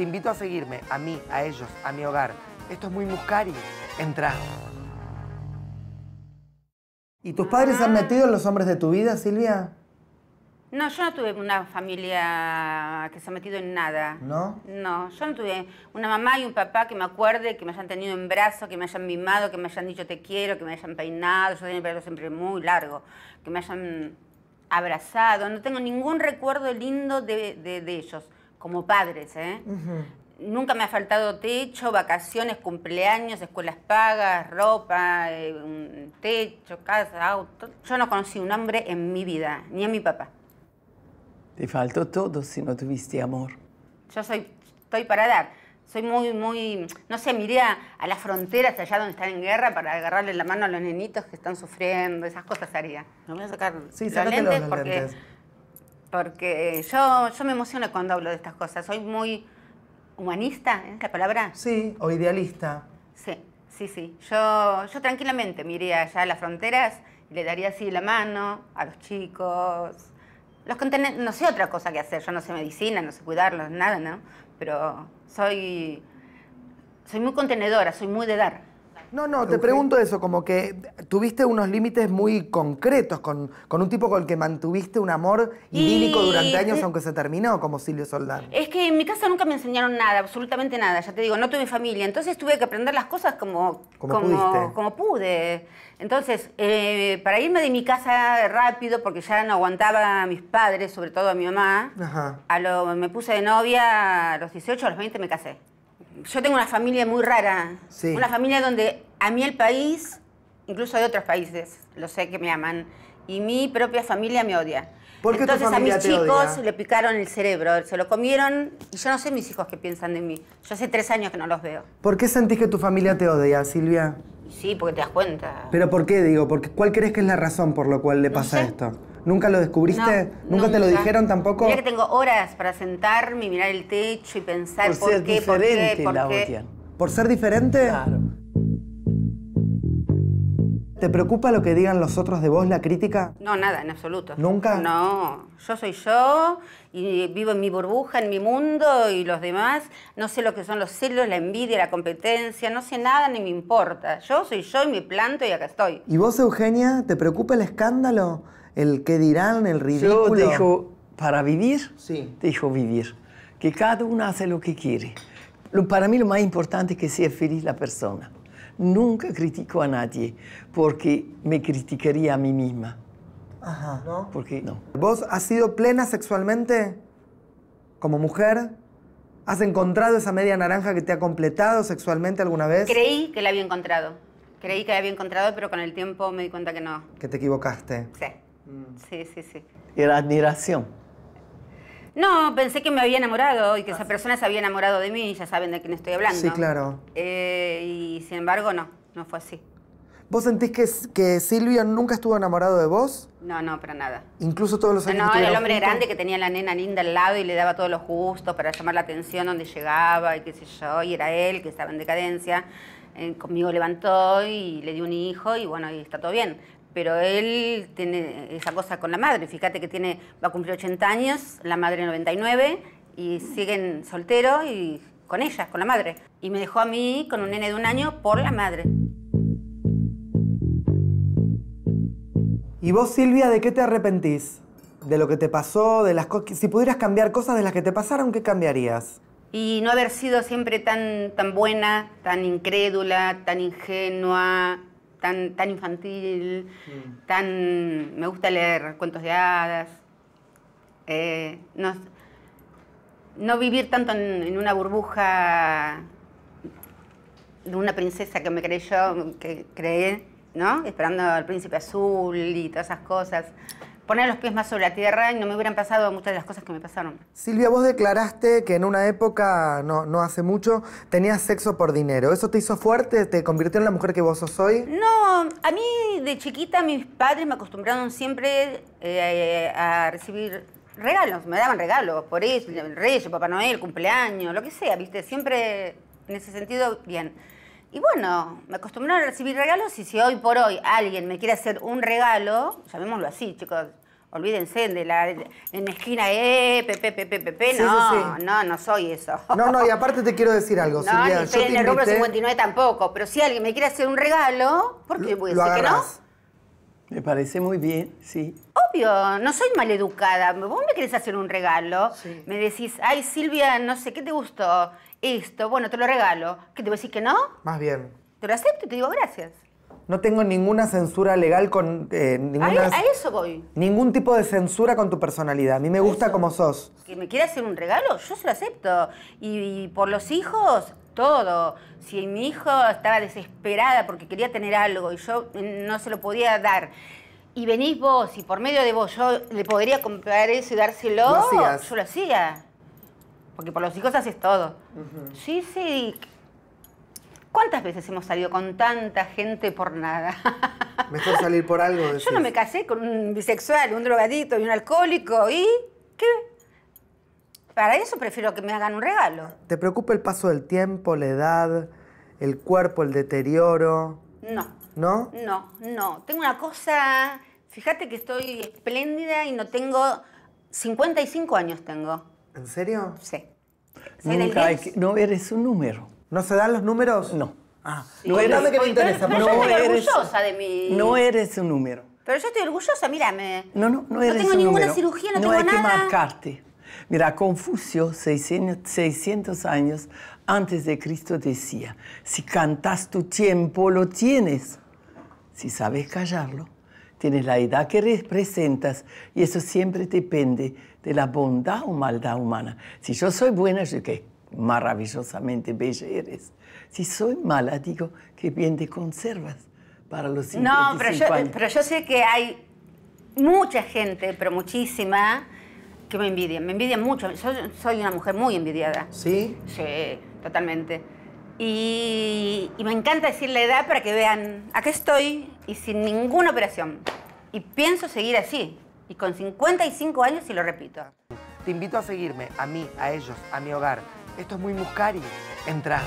Te invito a seguirme, a mí, a ellos, a mi hogar. Esto es Muy Muscari. Entra. ¿Y tus padres se han metido en los hombres de tu vida, Silvia? No, yo no tuve una familia que se ha metido en nada. ¿No? No, yo no tuve una mamá y un papá que me acuerde, que me hayan tenido en brazos, que me hayan mimado, que me hayan dicho te quiero, que me hayan peinado. Yo tenía el pelo siempre muy largo. Que me hayan abrazado. No tengo ningún recuerdo lindo de ellos, como padres, ¿eh? Uh-huh. Nunca me ha faltado techo, vacaciones, cumpleaños, escuelas pagas, ropa, techo, casa, auto. Yo no conocí un hombre en mi vida, ni a mi papá. Te faltó todo si no tuviste amor. Yo estoy para dar. Soy muy... No sé, miré a las fronteras allá donde están en guerra para agarrarle la mano a los nenitos que están sufriendo. Esas cosas haría. Me voy a sacar los lentes. Porque yo me emociono cuando hablo de estas cosas. Soy muy... ¿Humanista es la palabra? Sí, o idealista. Sí, sí, sí. Yo tranquilamente me iría allá a las fronteras y le daría así la mano a los chicos. Los contener, no sé otra cosa que hacer. Yo no sé medicina, no sé cuidarlos, nada, ¿no? Pero soy muy contenedora, soy muy de dar. No, no, te pregunto eso, como que tuviste unos límites muy concretos con un tipo con el que mantuviste un amor idílico durante años, aunque se terminó, como Silvio Soldán. Es que en mi casa nunca me enseñaron nada, absolutamente nada, ya te digo, no tuve familia, entonces tuve que aprender las cosas como pude. Entonces, para irme de mi casa rápido, porque ya no aguantaba a mis padres, sobre todo a mi mamá, ajá. Me puse de novia a los 18, a los 20 me casé. Yo tengo una familia muy rara, sí. Una familia donde a mí el país, incluso de otros países, lo sé que me aman, y mi propia familia me odia. ¿Por qué Entonces tu familia a mis te chicos odia? Le picaron el cerebro, se lo comieron, y yo no sé mis hijos qué piensan de mí. Yo hace 3 años que no los veo. ¿Por qué sentís que tu familia te odia, Silvia? Sí, porque te das cuenta. ¿Pero por qué, digo? Porque, ¿cuál crees que es la razón por la cual le pasa esto? ¿Nunca lo descubriste? No, ¿Nunca te lo dijeron tampoco? Mirá que tengo horas para sentarme y mirar el techo y pensar por qué. ¿Por ser diferente? Claro. ¿Te preocupa lo que digan los otros de vos, la crítica? No, nada, en absoluto. ¿Nunca? No, yo soy yo y vivo en mi burbuja, en mi mundo y los demás. No sé lo que son los celos, la envidia, la competencia, no sé nada ni me importa. Yo soy yo y me planto y acá estoy. ¿Y vos, Eugenia, te preocupa el escándalo? El qué dirán, el ridículo. Yo dejo para vivir, sí. Dejo vivir. Que cada uno hace lo que quiere. Para mí lo más importante es que sea feliz la persona. Nunca critico a nadie, porque me criticaría a mí misma. Ajá, ¿no? Porque no. ¿Vos has sido plena sexualmente como mujer? ¿Has encontrado esa media naranja que te ha completado sexualmente alguna vez? Creí que la había encontrado. Creí que la había encontrado, pero con el tiempo me di cuenta que no. Que te equivocaste. Sí. Sí, sí, sí. ¿Era admiración? No, pensé que me había enamorado y que esa persona se había enamorado de mí, ya saben de quién estoy hablando. Sí, claro. Y sin embargo, no fue así. ¿Vos sentís que Silvio nunca estuvo enamorado de vos? No, no, para nada. Incluso todos los años. No, era el hombre grande que tenía la nena linda al lado y le daba todos los gustos para llamar la atención donde llegaba y qué sé yo, y era él que estaba en decadencia. Conmigo levantó y le dio un hijo y bueno, y está todo bien. Pero él tiene esa cosa con la madre. Fíjate que va a cumplir 80 años, la madre 99, y siguen solteros y con ella, con la madre. Y me dejó a mí con un nene de 1 año por la madre. ¿Y vos, Silvia, de qué te arrepentís? ¿De lo que te pasó? De las cosas. Si pudieras cambiar cosas de las que te pasaron, ¿qué cambiarías? Y no haber sido siempre tan buena, tan incrédula, tan ingenua... Tan infantil, Me gusta leer cuentos de hadas. No vivir tanto en una burbuja de una princesa que me creí yo, que creé, ¿no? Esperando al príncipe azul y todas esas cosas. Poner los pies más sobre la tierra y no me hubieran pasado muchas de las cosas que me pasaron. Silvia, vos declaraste que en una época, no hace mucho, tenías sexo por dinero. ¿Eso te hizo fuerte? ¿Te convirtió en la mujer que vos sos hoy? No, a mí de chiquita mis padres me acostumbraron siempre a recibir regalos. Me daban regalos, por eso, el Reyes, Papá Noel, cumpleaños, lo que sea, ¿viste? Siempre en ese sentido, bien. Y bueno, me acostumbraron a recibir regalos y si hoy por hoy alguien me quiere hacer un regalo, llamémoslo así, chicos, Olvídense de la en la esquina, pepe, sí, no, sí, sí. No soy eso. No, no, y aparte te quiero decir algo, Silvia. No, ni estoy en el rubro 59 tampoco, pero si alguien me quiere hacer un regalo, ¿por qué voy a decir que no? Me parece muy bien, sí. Obvio, no soy maleducada. Vos me querés hacer un regalo, sí. Me decís, ay, Silvia, no sé, ¿qué te gustó? Esto, bueno, te lo regalo. ¿Qué te voy a decir que no? Más bien. Te lo acepto y te digo gracias. No tengo ninguna censura legal con... ninguna, a eso voy. Ningún tipo de censura con tu personalidad. A mí me gusta eso, como sos. Que me quiera hacer un regalo, yo se lo acepto. Y por los hijos, todo. Si mi hijo estaba desesperada porque quería tener algo y yo no se lo podía dar, y venís vos y por medio de vos yo le podría comprar eso y dárselo, yo lo hacía. Porque por los hijos haces todo. Uh-huh. Sí, sí. ¿Cuántas veces hemos salido con tanta gente por nada? Mejor salir por algo, decís. Yo no me casé con un bisexual, un drogadito y un alcohólico. ¿Y qué? Para eso prefiero que me hagan un regalo. ¿Te preocupa el paso del tiempo, la edad, el cuerpo, el deterioro? No. ¿No? No, no. Tengo una cosa... Fíjate que estoy espléndida y no tengo... 55 años tengo. ¿En serio? Sí. Nunca hay que... No eres un número. ¿No se dan los números? No. Ah, sí. No eres, que me interesa. Pero yo estoy orgullosa de mí. No eres un número. Pero yo estoy orgullosa, mírame. No eres un número. No tengo ninguna cirugía, no tengo nada. No hay que marcarte. Mira, Confucio, 600 años antes de Cristo, decía, si cantas tu tiempo, lo tienes. Si sabes callarlo, tienes la edad que representas y eso siempre depende de la bondad o maldad humana. Si yo soy buena, yo qué maravillosamente bella eres. Si soy mala, digo que bien te conservas para los 55 años. No, pero yo sé que hay mucha gente, pero muchísima, que me envidian mucho. Yo soy una mujer muy envidiada. ¿Sí? Sí, totalmente. Y me encanta decir la edad para que vean, acá estoy y sin ninguna operación. Y pienso seguir así. Y con 55 años y lo repito. Te invito a seguirme, a mí, a ellos, a mi hogar. Esto es Muy Muscari. Entra.